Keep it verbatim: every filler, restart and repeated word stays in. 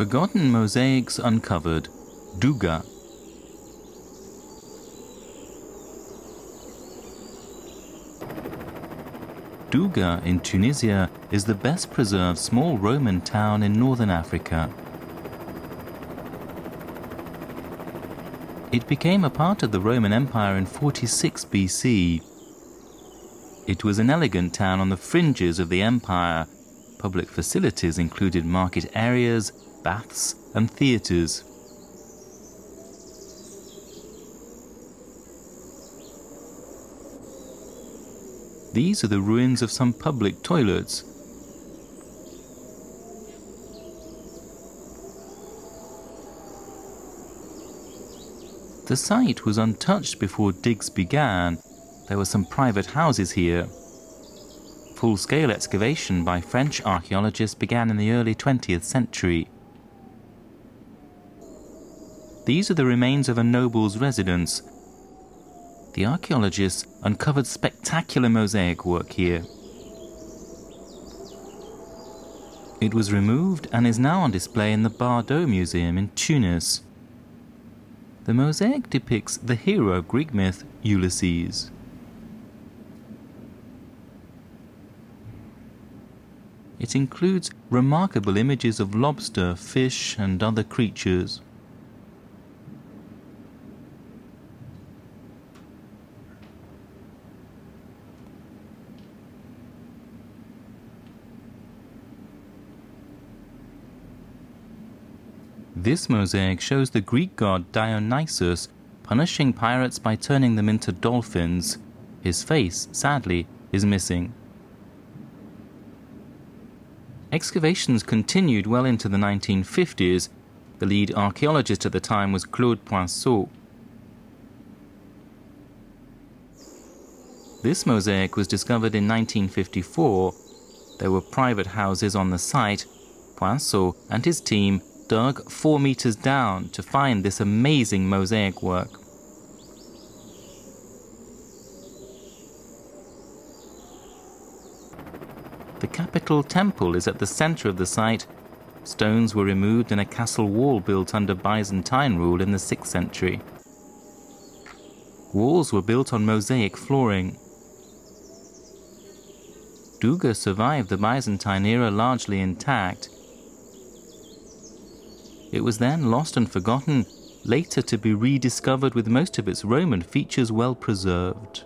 Forgotten mosaics uncovered, Dougga. Dougga in Tunisia is the best preserved small Roman town in northern Africa. It became a part of the Roman Empire in forty-six B C. It was an elegant town on the fringes of the empire. Public facilities included market areas, baths and theatres. These are the ruins of some public toilets. The site was untouched before digs began. There were some private houses here. Full-scale excavation by French archaeologists began in the early twentieth century. These are the remains of a noble's residence. The archaeologists uncovered spectacular mosaic work here. It was removed and is now on display in the Bardo Museum in Tunis. The mosaic depicts the hero of Greek myth, Ulysses. It includes remarkable images of lobster, fish, and other creatures. This mosaic shows the Greek god Dionysus punishing pirates by turning them into dolphins. His face, sadly, is missing. Excavations continued well into the nineteen fifties. The lead archaeologist at the time was Claude Poinsot. This mosaic was discovered in nineteen fifty-four. There were private houses on the site. Poinsot and his team dug four meters down to find this amazing mosaic work. The Capitol Temple is at the center of the site. Stones were removed and a castle wall built under Byzantine rule in the sixth century. Walls were built on mosaic flooring. Dougga survived the Byzantine era largely intact. It was then lost and forgotten, later to be rediscovered with most of its Roman features well preserved.